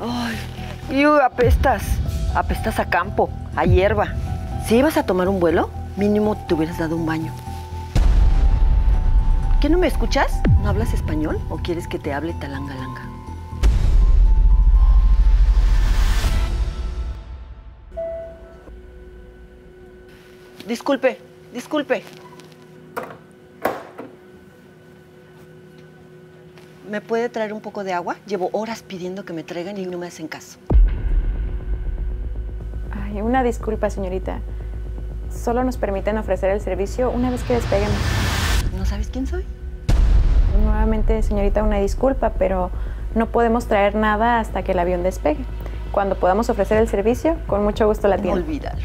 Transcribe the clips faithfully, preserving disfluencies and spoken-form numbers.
Ay, ¡Iu, apestas! Apestas a campo, a hierba. Si ibas a tomar un vuelo, mínimo te hubieras dado un baño. ¿Qué, no me escuchas? ¿No hablas español o quieres que te hable talanga langa? Disculpe, disculpe. ¿Me puede traer un poco de agua? Llevo horas pidiendo que me traigan y no me hacen caso. Ay, una disculpa, señorita. Solo nos permiten ofrecer el servicio una vez que despeguemos. ¿No sabes quién soy? Nuevamente, señorita, una disculpa, pero no podemos traer nada hasta que el avión despegue. Cuando podamos ofrecer el servicio, con mucho gusto la atiendo. Olvídalo.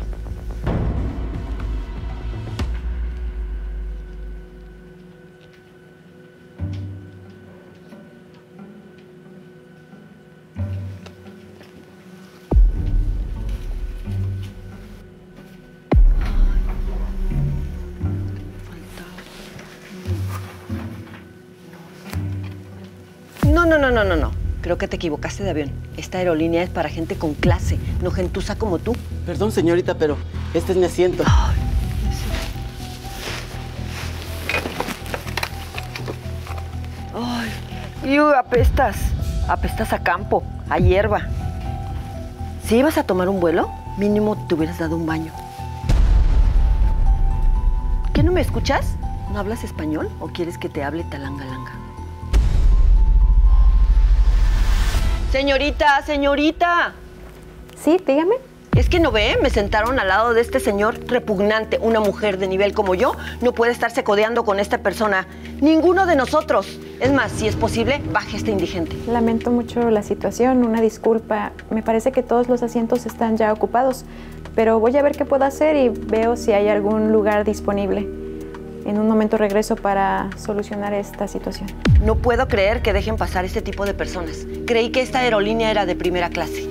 No, no, no, no, no, no. Creo que te equivocaste de avión. Esta aerolínea es para gente con clase, no gentuza como tú. Perdón, señorita, pero este es mi asiento. Ay, Ay Iu, apestas. Apestas a campo, a hierba. Si ibas a tomar un vuelo, mínimo te hubieras dado un baño. ¿Qué, no me escuchas? ¿No hablas español o quieres que te hable talanga langa? Señorita, señorita. Sí, dígame. Es que no ve, me sentaron al lado de este señor repugnante. Una mujer de nivel como yo no puede estarse codeando con esta persona. Ninguno de nosotros. Es más, si es posible, baje este indigente. Lamento mucho la situación, una disculpa. Me parece que todos los asientos están ya ocupados, pero voy a ver qué puedo hacer y veo si hay algún lugar disponible. En un momento regreso para solucionar esta situación. No puedo creer que dejen pasar este tipo de personas. Creí que esta aerolínea era de primera clase.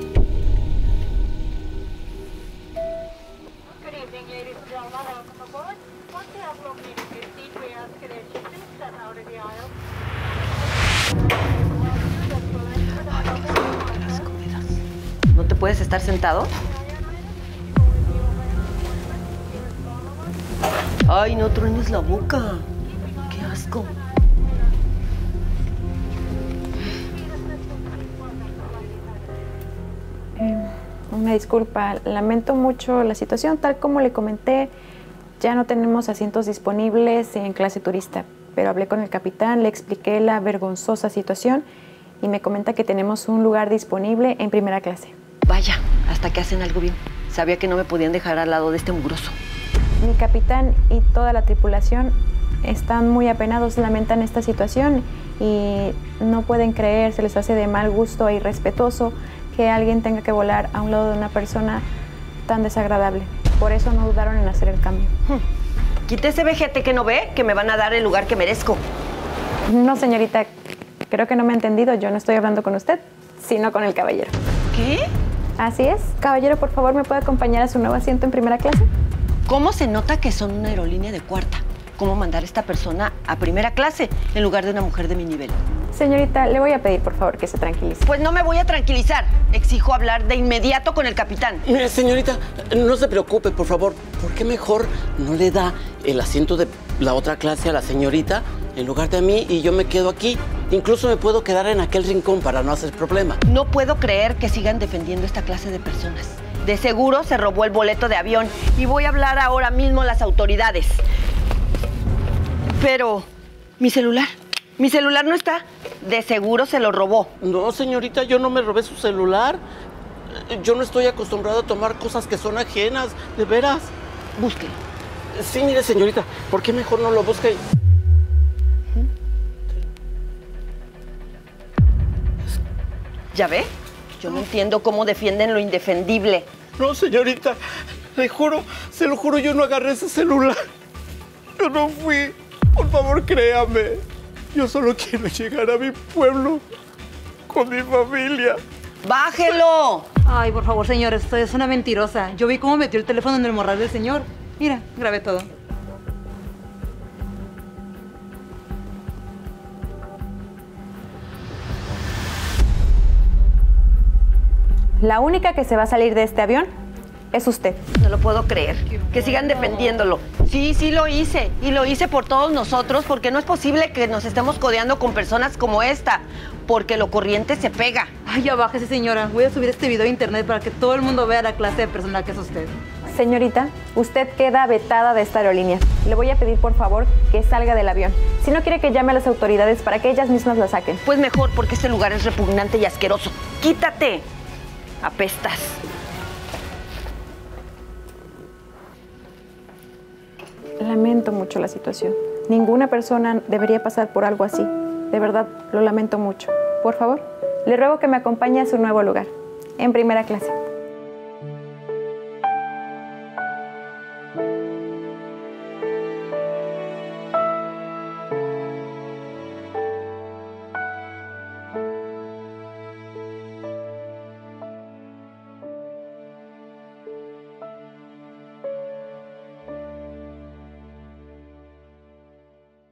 ¿No te puedes estar sentado? Ay, no truenes la boca. Qué asco. Eh, una disculpa, lamento mucho la situación. Tal como le comenté, ya no tenemos asientos disponibles en clase turista, pero hablé con el capitán, le expliqué la vergonzosa situación y me comenta que tenemos un lugar disponible en primera clase. Vaya, hasta que hacen algo bien. Sabía que no me podían dejar al lado de este mugroso. Mi capitán y toda la tripulación están muy apenados, lamentan esta situación y no pueden creer, se les hace de mal gusto e irrespetuoso que alguien tenga que volar a un lado de una persona tan desagradable. Por eso no dudaron en hacer el cambio. Hmm. Quite ese vejete que no ve, que me van a dar el lugar que merezco. No, señorita, creo que no me ha entendido. Yo no estoy hablando con usted, sino con el caballero. ¿Qué? Así es. Caballero, por favor, ¿me puede acompañar a su nuevo asiento en primera clase? ¿Cómo se nota que son una aerolínea de cuarta? ¿Cómo mandar a esta persona a primera clase en lugar de una mujer de mi nivel? Señorita, le voy a pedir, por favor, que se tranquilice. Pues no me voy a tranquilizar. Exijo hablar de inmediato con el capitán. Mire, señorita, no se preocupe, por favor. ¿Por qué mejor no le da el asiento de la otra clase a la señorita en lugar de a mí y yo me quedo aquí? Incluso me puedo quedar en aquel rincón para no hacer problema. No puedo creer que sigan defendiendo esta clase de personas. De seguro se robó el boleto de avión y voy a hablar ahora mismo a las autoridades. Pero, ¿mi celular? ¿Mi celular no está? De seguro se lo robó. No, señorita, yo no me robé su celular. Yo no estoy acostumbrada a tomar cosas que son ajenas, de veras. Búsquelo. Sí, mire, señorita, ¿por qué mejor no lo busque? ¿Ya ve? Yo no entiendo cómo defienden lo indefendible. No, señorita, le juro, se lo juro, yo no agarré ese celular. Yo no fui. Por favor, créame. Yo solo quiero llegar a mi pueblo con mi familia. ¡Bájelo! Ay, por favor, señor, esto es una mentirosa. Yo vi cómo metió el teléfono en el morral del señor. Mira, grabé todo. La única que se va a salir de este avión es usted. No lo puedo creer, que sigan defendiéndolo. Sí, sí lo hice, y lo hice por todos nosotros, porque no es posible que nos estemos codeando con personas como esta, porque lo corriente se pega. Ay, ya bájese, señora. Voy a subir este video a internet para que todo el mundo vea la clase de persona que es usted. Señorita, usted queda vetada de esta aerolínea. Le voy a pedir, por favor, que salga del avión. Si no quiere, que llame a las autoridades para que ellas mismas la saquen. Pues mejor, porque este lugar es repugnante y asqueroso. ¡Quítate! Apestas. Lamento mucho la situación. Ninguna persona debería pasar por algo así. De verdad, lo lamento mucho. Por favor, le ruego que me acompañe a su nuevo lugar, en primera clase.